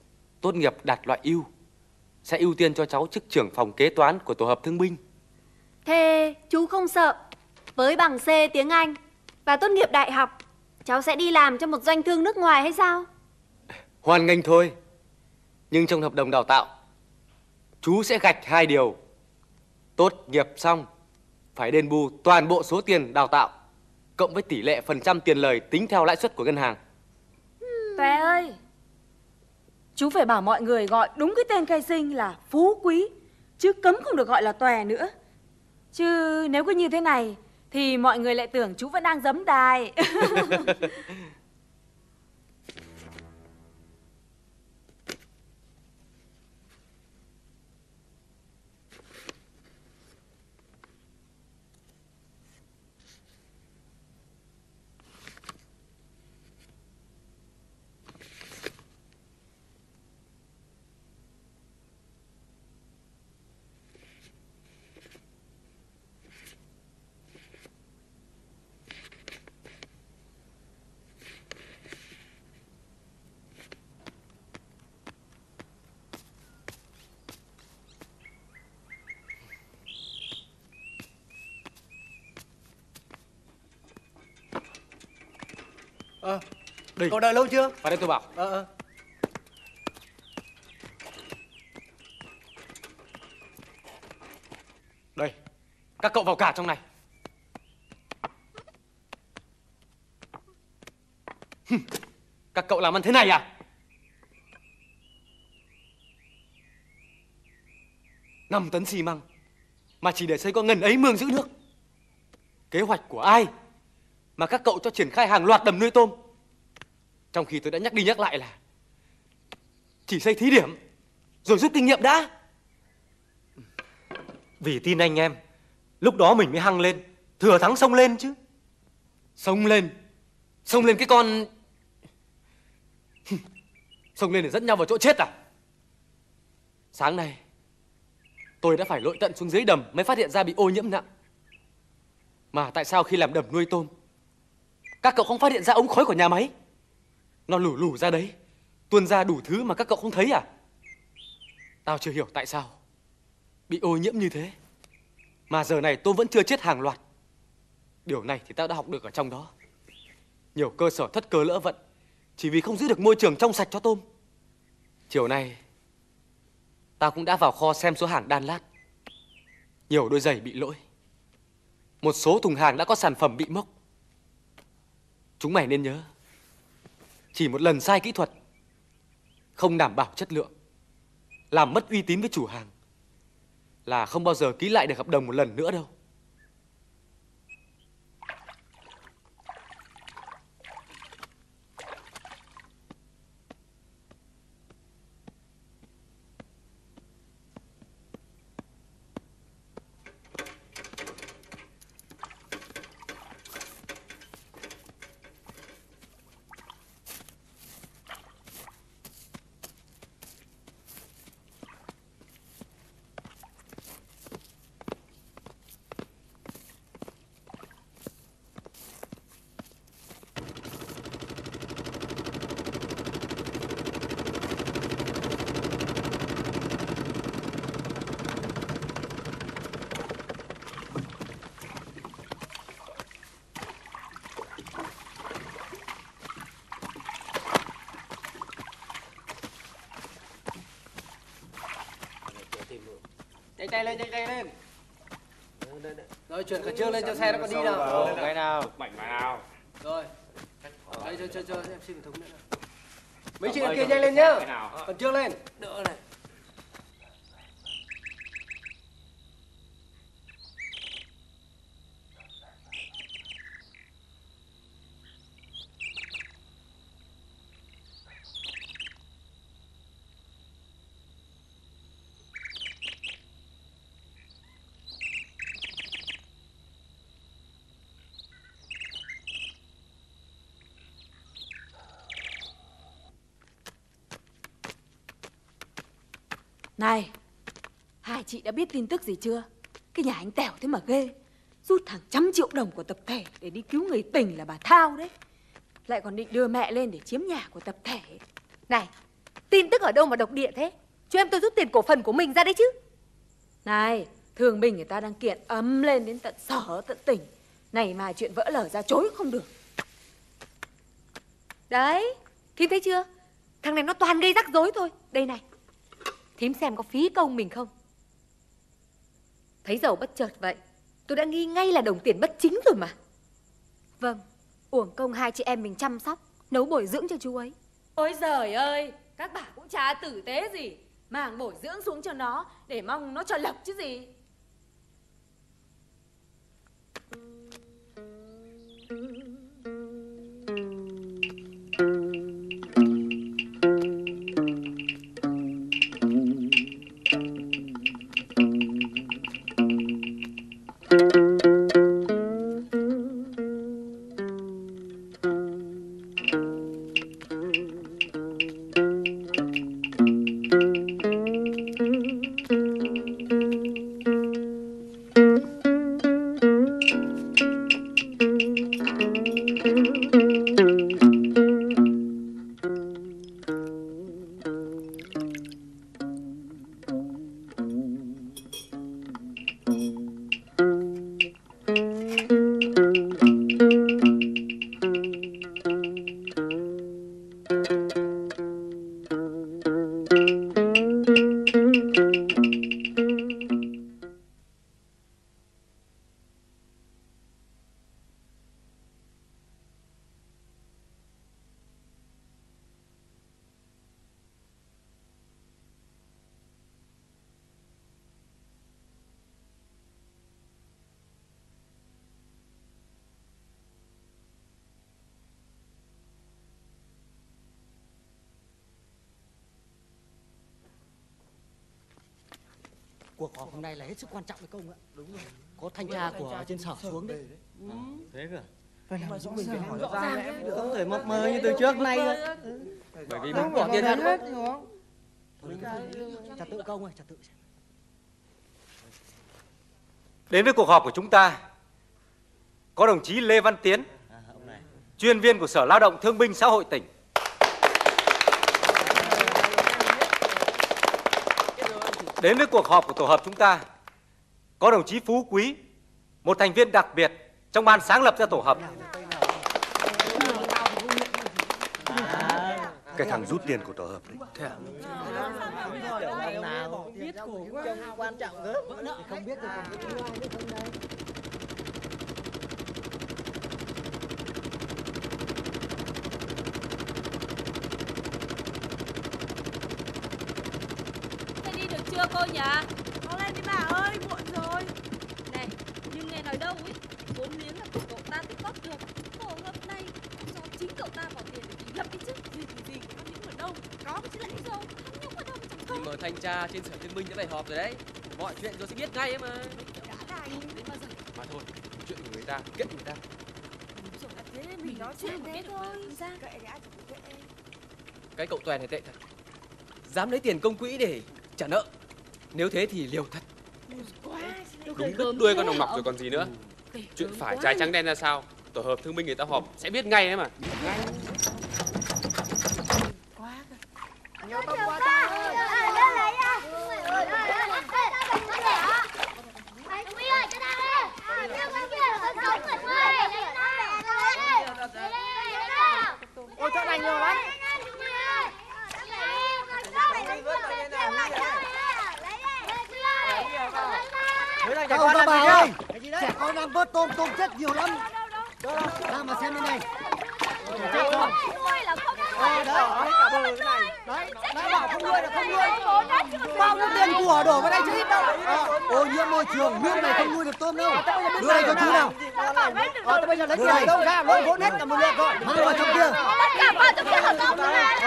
tốt nghiệp đạt loại ưu. Sẽ ưu tiên cho cháu chức trưởng phòng kế toán của tổ hợp thương binh. Thế chú không sợ? Với bằng C tiếng Anh và tốt nghiệp đại học, cháu sẽ đi làm cho một doanh thương nước ngoài hay sao? Hoan nghênh thôi. Nhưng trong hợp đồng đào tạo, chú sẽ gạch hai điều. Tốt nghiệp xong phải đền bù toàn bộ số tiền đào tạo cộng với tỷ lệ phần trăm tiền lời tính theo lãi suất của ngân hàng. Tuệ ơi, chú phải bảo mọi người gọi đúng cái tên khai sinh là Phú Quý, chứ cấm không được gọi là Tuệ nữa. Chứ nếu cứ như thế này thì mọi người lại tưởng chú vẫn đang giấm đài. Cậu đợi lâu chưa? Vào đây tôi bảo. Đây, các cậu vào cả trong này. Các cậu làm ăn thế này à? Năm tấn xi măng mà chỉ để xây con ngần ấy mương giữ nước. Kế hoạch của ai mà các cậu cho triển khai hàng loạt đầm nuôi tôm, trong khi tôi đã nhắc đi nhắc lại là chỉ xây thí điểm rồi rút kinh nghiệm đã. Vì tin anh em, lúc đó mình mới hăng lên, thừa thắng xông lên chứ. Xông lên cái con xông lên để dẫn nhau vào chỗ chết à? Sáng nay tôi đã phải lội tận xuống dưới đầm mới phát hiện ra bị ô nhiễm nặng. Mà tại sao khi làm đầm nuôi tôm, các cậu không phát hiện ra ống khói của nhà máy? Nó lù lù ra đấy, tuôn ra đủ thứ mà các cậu không thấy à? Tao chưa hiểu tại sao bị ô nhiễm như thế mà giờ này tôm vẫn chưa chết hàng loạt. Điều này thì tao đã học được ở trong đó. Nhiều cơ sở thất cơ lỡ vận chỉ vì không giữ được môi trường trong sạch cho tôm. Chiều nay tao cũng đã vào kho xem số hàng đan lát. Nhiều đôi giày bị lỗi, một số thùng hàng đã có sản phẩm bị mốc. Chúng mày nên nhớ, chỉ một lần sai kỹ thuật, không đảm bảo chất lượng, làm mất uy tín với chủ hàng là không bao giờ ký lại được hợp đồng một lần nữa đâu. Chạy lên. Rồi chuyển cả trước lên cho xe nó còn đi nào. Cái nào, mạnh mà nào. Rồi. Đây cho em xin một thùng nữa. Mấy chị kia nhanh lên nhá. Còn trước lên. Đỡ này. Này, hai chị đã biết tin tức gì chưa? Cái nhà anh Tẻo thế mà ghê, rút hàng trăm triệu đồng của tập thể để đi cứu người tình là bà Thao đấy. Lại còn định đưa mẹ lên để chiếm nhà của tập thể. Này, tin tức ở đâu mà độc địa thế? Cho em tôi rút tiền cổ phần của mình ra đấy chứ. Này, thường bình người ta đang kiện ấm lên đến tận sở tận tỉnh, này mà chuyện vỡ lở ra chối không được. Đấy, thím thấy chưa? Thằng này nó toàn gây rắc rối thôi. Đây này, thím xem có phí công mình không. Thấy giàu bất chợt vậy, tôi đã nghi ngay là đồng tiền bất chính rồi mà. Vâng, uổng công hai chị em mình chăm sóc, nấu bồi dưỡng cho chú ấy. Ôi giời ơi, các bà cũng chả tử tế gì, màng bồi dưỡng xuống cho nó để mong nó cho lộc chứ gì. Cuộc họp hôm nay là hết sức quan trọng đấy công ạ. Đúng rồi. Có thanh tra của trên sở xuống đấy. Ừ. Thế cơ. Vậy là chúng mình phải hỏi rõ ràng, không thể mập mờ như từ trước nay rồi. Bởi vì mình bỏ tiền ra hết đúng không? Trật tự công ơi, trật tự. Đến với cuộc họp của chúng ta có đồng chí Lê Văn Tiến, chuyên viên của Sở Lao động Thương binh Xã hội tỉnh. Đến với cuộc họp của tổ hợp chúng ta có đồng chí Phú Quý, một thành viên đặc biệt trong ban sáng lập ra tổ hợp. Cái thằng rút tiền của tổ hợp đấy. Chưa cô nhỉ? Nó lên đi bà ơi, muộn rồi. Này, nhưng nghe nói đâu ấy, 4 miếng là của cậu ta tích góp được. Khổ ngập này, do chính cậu ta bỏ tiền để ký lập đi chứ. Gì của tham nhũng ở đâu, có chứ lại rồi. Tham nhũng ở đâu mà chẳng có. Nhưng mà thanh tra trên Sở Liên minh đã phải họp rồi đấy. Mọi chuyện rồi sẽ biết ngay ấy mà. Đã đài đến bao giờ. Mà thôi, chuyện của người ta, kiện người ta. Đúng rồi, là thế mình nói chuyện thế thôi. Ra kệ thì ai cũng kệ. Cái cậu Toàn này tệ thật. Dám lấy tiền công quỹ để trả nợ. Nếu thế thì liều thật. Đúng đứt đuôi con đồng mọc rồi còn gì nữa. Chuyện phải trái trắng đen ra sao, tổ hợp thương binh người ta họp sẽ biết ngay đấy mà. Ôi chỗ này nhiều lắm. Đâu ra bà ơi, trẻ con đang vớt tôm chết nhiều lắm. Ra mà xem bên này. Chết rồi. Đấy, cả bờ cái này. Đấy, đã bảo không nuôi là không nuôi. Bao nhiêu tiền của đổ vào đây chứ ít đâu. Ô nhiễm môi trường, nước này không nuôi được tôm đâu. Đưa đây cho chú nào. Tôi bây giờ lấy tiền ở đâu ra, lôi vốn hết cả một lượt rồi. Mang vào trong kia. Tất cả vào trong kia hợp đồng mà.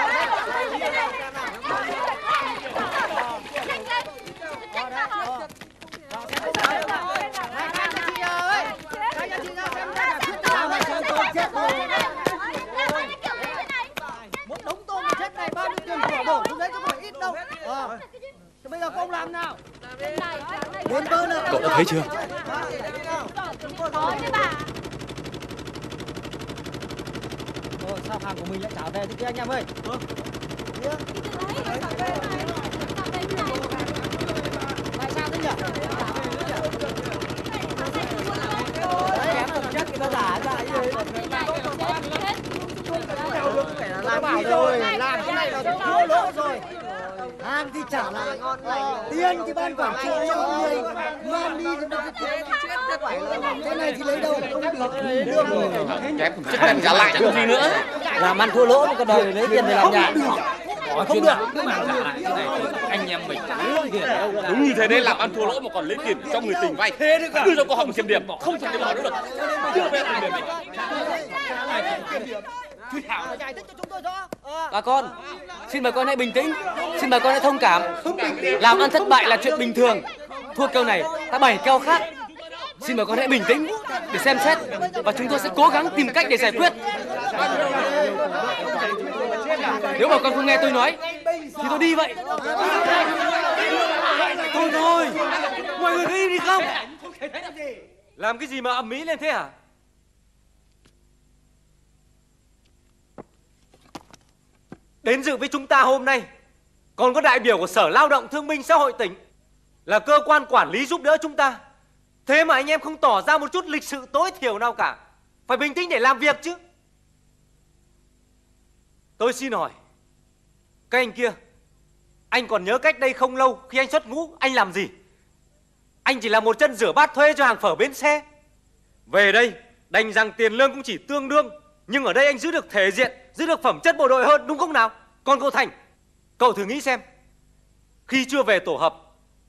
Một đống tôm chết này, bao nhiêu tiền của đổ, lúc đấy có phải ít đâu. Bây giờ Cậu đã thấy chưa? Sao hàng của mình lại trả về thế kia anh em ơi? Tại sao thế nhỉ? Kém thực chất người ta giả ra như thế. Làm gì rồi? Làm cái này là thua lỗ rồi. Hàng thì trả lại, tiền thì ban quản trị cho người, mang đi thì đâu có cái này thì lấy đâu không được. Chứ cần trả lại được gì nữa? Làm ăn thua lỗ cái đời lấy tiền để làm nhà. Không được. Anh em mình đúng như thế đấy, làm ăn thua lỗ mà còn lấy tiền cho người tình vay. Đưa cho cô Hồng kiểm điểm, không thể bỏ được. Đưa về kiểm điểm. Bà con, xin bà con hãy bình tĩnh, xin bà con hãy thông cảm. Làm ăn thất bại là chuyện bình thường. Thua kèo này, ta bày kèo khác. Xin bà con hãy bình tĩnh để xem xét, và chúng tôi sẽ cố gắng tìm cách để giải quyết. Nếu bà con không nghe tôi nói thì tôi đi vậy. Thôi thôi, mọi người đi đi không? Làm cái gì mà ầm ĩ lên thế hả? Đến dự với chúng ta hôm nay còn có đại biểu của Sở Lao động Thương binh Xã hội tỉnh, là cơ quan quản lý giúp đỡ chúng ta. Thế mà anh em không tỏ ra một chút lịch sự tối thiểu nào cả. Phải bình tĩnh để làm việc chứ. Tôi xin hỏi, các anh kia, anh còn nhớ cách đây không lâu khi anh xuất ngũ, anh làm gì? Anh chỉ là một chân rửa bát thuê cho hàng phở bến xe. Về đây, đành rằng tiền lương cũng chỉ tương đương, nhưng ở đây anh giữ được thể diện, giữ được phẩm chất bộ đội hơn, đúng không nào? Còn cậu Thành, cậu thử nghĩ xem, khi chưa về tổ hợp,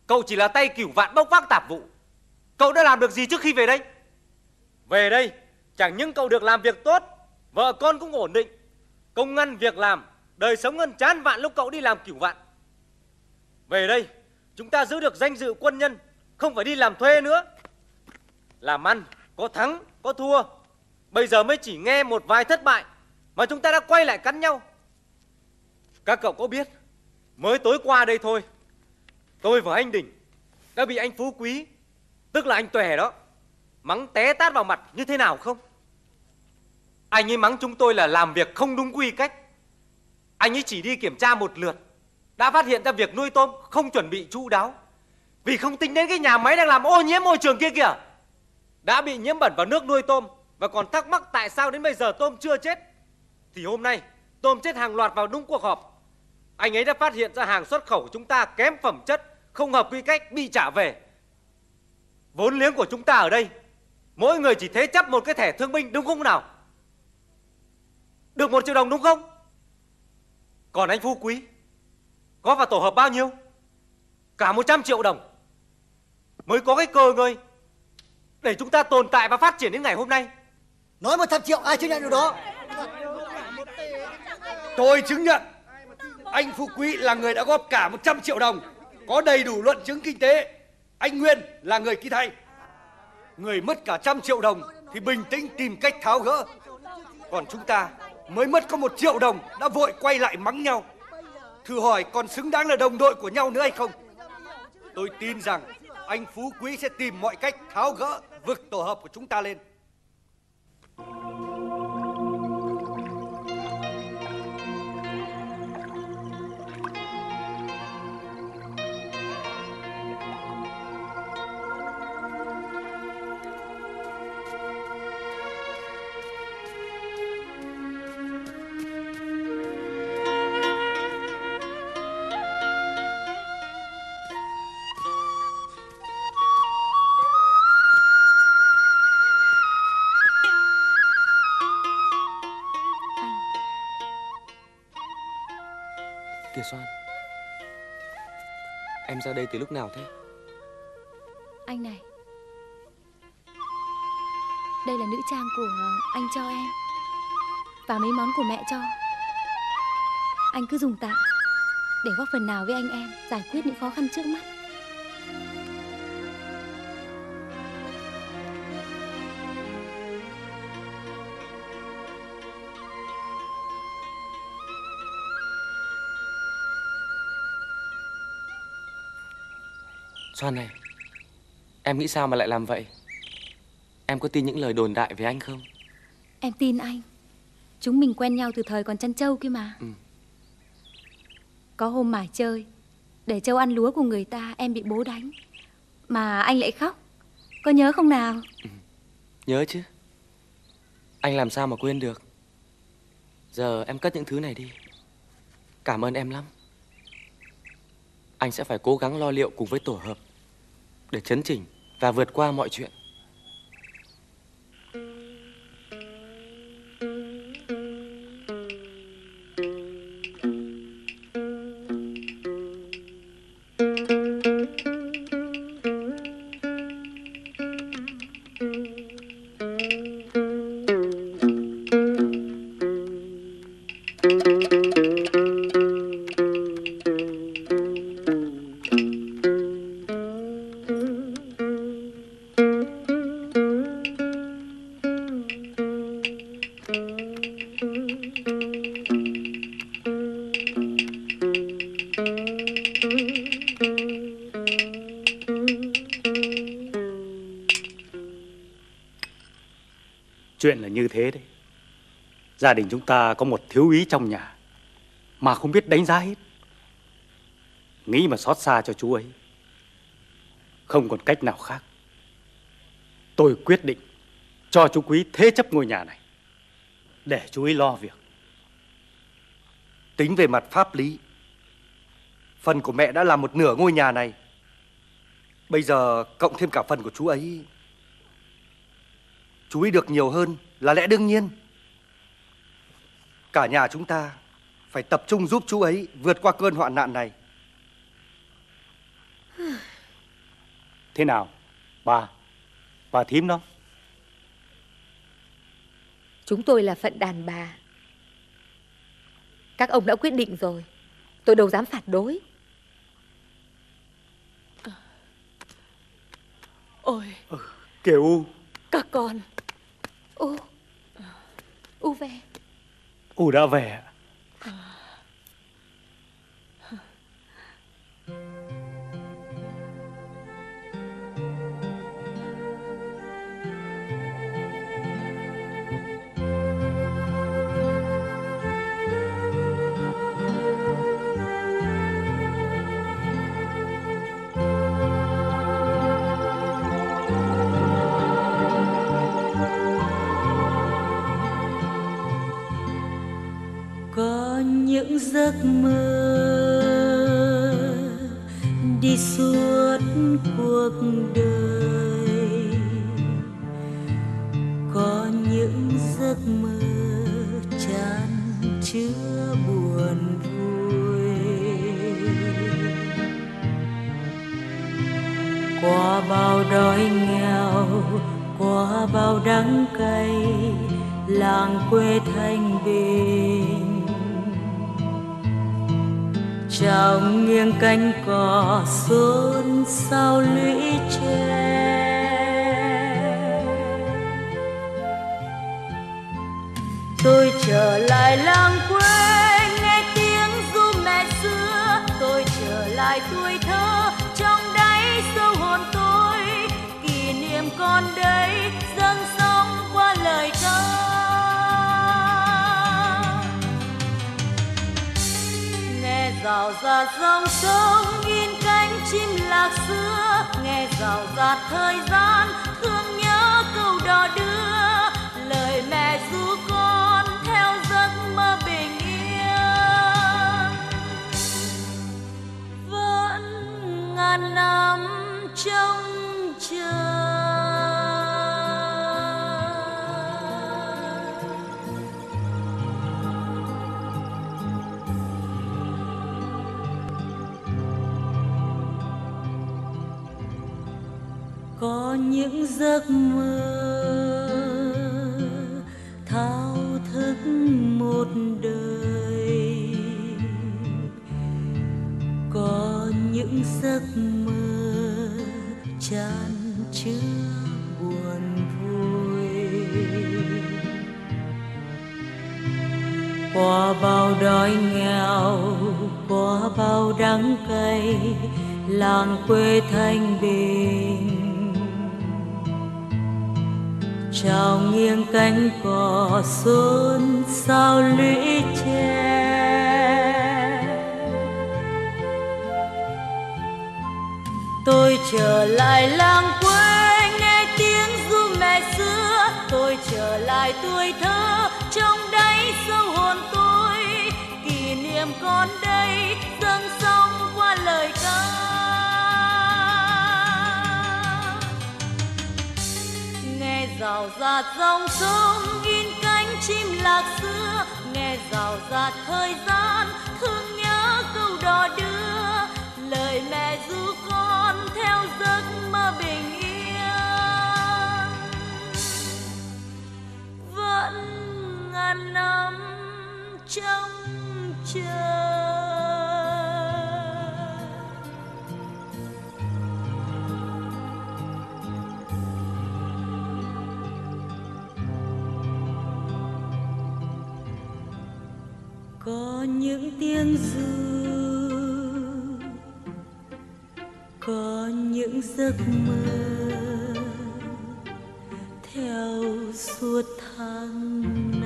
cậu chỉ là tay cửu vạn bốc vác tạp vụ. Cậu đã làm được gì trước khi về đây? Về đây, chẳng những cậu được làm việc tốt, vợ con cũng ổn định, công ăn việc làm, đời sống hơn chán vạn lúc cậu đi làm cửu vạn. Về đây, chúng ta giữ được danh dự quân nhân, không phải đi làm thuê nữa. Làm ăn, có thắng, có thua. Bây giờ mới chỉ nghe một vài thất bại mà chúng ta đã quay lại cắn nhau. Các cậu có biết, mới tối qua đây thôi, tôi và anh Đình đã bị anh Phú Quý, tức là anh Tuệ đó, mắng té tát vào mặt như thế nào không? Anh ấy mắng chúng tôi là làm việc không đúng quy cách. Anh ấy chỉ đi kiểm tra một lượt đã phát hiện ra việc nuôi tôm không chuẩn bị chu đáo, vì không tính đến cái nhà máy đang làm ô nhiễm môi trường kia kìa. Đã bị nhiễm bẩn vào nước nuôi tôm và còn thắc mắc tại sao đến bây giờ tôm chưa chết. Thì hôm nay tôm chết hàng loạt vào đúng cuộc họp. Anh ấy đã phát hiện ra hàng xuất khẩu chúng ta kém phẩm chất, không hợp quy cách, bị trả về. Vốn liếng của chúng ta ở đây, mỗi người chỉ thế chấp một cái thẻ thương binh, đúng không nào? Được 1 triệu đồng đúng không? Còn anh Phú Quý có vào tổ hợp bao nhiêu? Cả 100 triệu đồng mới có cái cơ ngơi để chúng ta tồn tại và phát triển đến ngày hôm nay. Nói 100 triệu ai chứng nhận điều đó? Tôi chứng nhận anh Phú Quý là người đã góp cả 100 triệu đồng, có đầy đủ luận chứng kinh tế. Anh Nguyên là người ký thay. Người mất cả 100 triệu đồng thì bình tĩnh tìm cách tháo gỡ. Còn chúng ta mới mất có 1 triệu đồng đã vội quay lại mắng nhau. Thử hỏi còn xứng đáng là đồng đội của nhau nữa hay không? Tôi tin rằng anh Phú Quý sẽ tìm mọi cách tháo gỡ, vực tổ hợp của chúng ta lên. Kìa Xoan, em ra đây từ lúc nào thế? Anh này, đây là nữ trang của anh cho em, và mấy món của mẹ cho. Anh cứ dùng tạm để góp phần nào với anh em giải quyết những khó khăn trước mắt. Xoan này, em nghĩ sao mà lại làm vậy? Em có tin những lời đồn đại về anh không? Em tin anh. Chúng mình quen nhau từ thời còn chăn trâu kia mà. Có hôm mải chơi, để trâu ăn lúa của người ta, em bị bố đánh mà anh lại khóc. Có nhớ không nào? Nhớ chứ. Anh làm sao mà quên được. Giờ em cất những thứ này đi. Cảm ơn em lắm. Anh sẽ phải cố gắng lo liệu cùng với tổ hợp để chấn chỉnh và vượt qua mọi chuyện. Chuyện là như thế đấy. Gia đình chúng ta có một thiếu úy trong nhà mà không biết đánh giá hết. Nghĩ mà xót xa cho chú ấy. Không còn cách nào khác, tôi quyết định cho chú Quý thế chấp ngôi nhà này để chú ấy lo việc. Tính về mặt pháp lý, phần của mẹ đã là một nửa ngôi nhà này. Bây giờ cộng thêm cả phần của chú ấy, chú ý được nhiều hơn là lẽ đương nhiên. Cả nhà chúng ta phải tập trung giúp chú ấy vượt qua cơn hoạn nạn này. Thế nào, bà thím đó? Chúng tôi là phận đàn bà. Các ông đã quyết định rồi, tôi đâu dám phản đối. Ôi, Kiều U, các con. U về. U đã về. Những giấc mơ đi suốt cuộc đời, có những giấc mơ chan chứa buồn vui. Qua bao đói nghèo, qua bao đắng cay, làng quê thanh bình. Chào nghiêng cánh cỏ xôn xao lũy tre. Tôi trở lại làng quê, nghe tiếng ru mẹ xưa. Tôi trở lại tuổi thơ, trong đáy sâu hồn tôi, kỷ niệm còn đây dâng sóng qua lời ca. Rào rạt dòng sông, in cánh chim lạc xưa, nghe rào rạt thời gian, thương nhớ câu đò đưa, lời mẹ ru con theo giấc mơ bình yên. Vẫn ngàn năm trông chờ, có những giấc mơ thao thức một đời, có những giấc mơ chan chứa buồn vui. Qua bao đói nghèo, qua bao đắng cay, làng quê thanh bình. Chào nghiêng cánh cỏ xôn xao lũy tre, tôi trở lại làng quê nghe tiếng ru mẹ xưa, tôi trở lại tuổi thơ trong đáy sâu hồn tôi, kỷ niệm còn đây dâng sông qua lời ca. Rào rạt dòng sông in cánh chim lạc xưa, nghe rào rạt thời gian thương nhớ câu đò đưa, lời mẹ ru con theo giấc mơ bình yên. Vẫn ngàn năm trong chờ có những tiếng ru, có những giấc mơ theo suốt tháng năm.